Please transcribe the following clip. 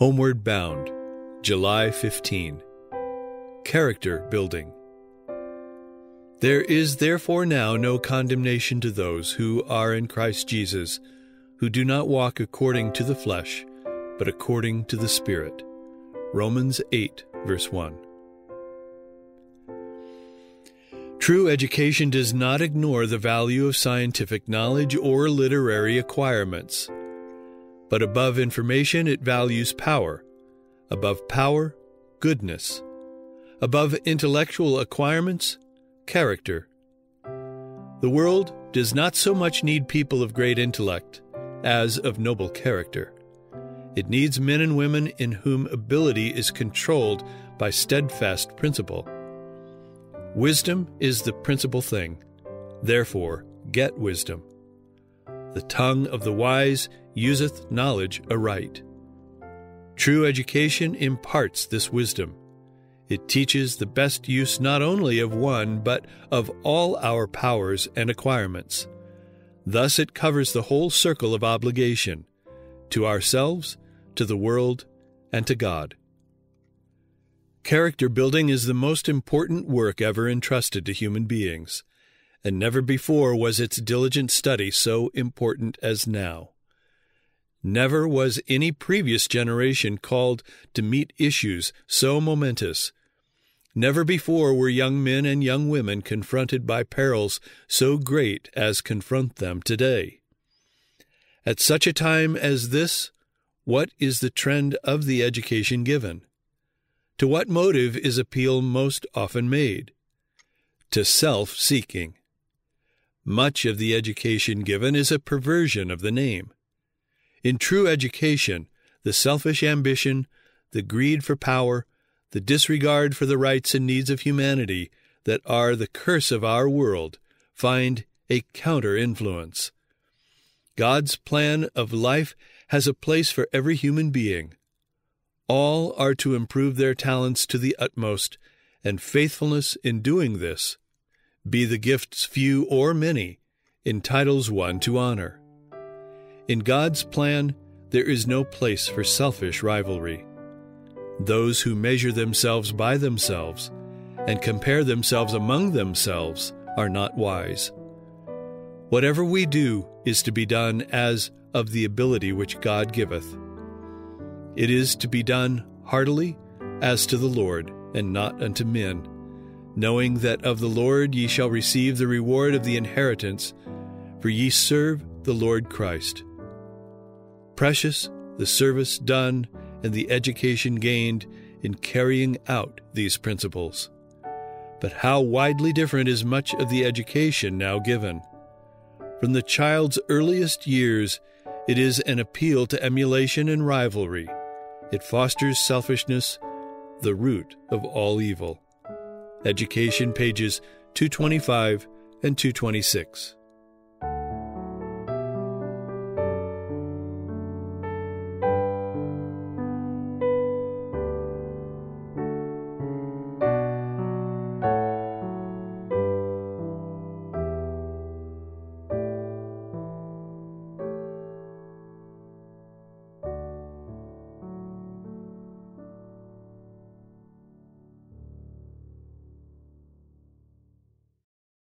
Homeward Bound, July 15. Character Building. There is therefore now no condemnation to those who are in Christ Jesus, who do not walk according to the flesh, but according to the Spirit. Romans 8, verse 1. True education does not ignore the value of scientific knowledge or literary acquirements. But above information, it values power. Above power, goodness. Above intellectual acquirements, character. The world does not so much need people of great intellect as of noble character. It needs men and women in whom ability is controlled by steadfast principle. Wisdom is the principal thing. Therefore, get wisdom. The tongue of the wise useth knowledge aright. True education imparts this wisdom. It teaches the best use not only of one, but of all our powers and acquirements. Thus it covers the whole circle of obligation, to ourselves, to the world, and to God. Character building is the most important work ever entrusted to human beings, and never before was its diligent study so important as now. Never was any previous generation called to meet issues so momentous. Never before were young men and young women confronted by perils so great as confront them today. At such a time as this, what is the trend of the education given? To what motive is appeal most often made? To self-seeking. Much of the education given is a perversion of the name. In true education, the selfish ambition, the greed for power, the disregard for the rights and needs of humanity that are the curse of our world find a counter-influence. God's plan of life has a place for every human being. All are to improve their talents to the utmost, and faithfulness in doing this, be the gifts few or many, entitles one to honor. In God's plan, there is no place for selfish rivalry. Those who measure themselves by themselves and compare themselves among themselves are not wise. Whatever we do is to be done as of the ability which God giveth. It is to be done heartily as to the Lord, and not unto men, knowing that of the Lord ye shall receive the reward of the inheritance, for ye serve the Lord Christ. Precious the service done and the education gained in carrying out these principles. But how widely different is much of the education now given. From the child's earliest years, it is an appeal to emulation and rivalry. It fosters selfishness, the root of all evil. Education, pages 225 and 226.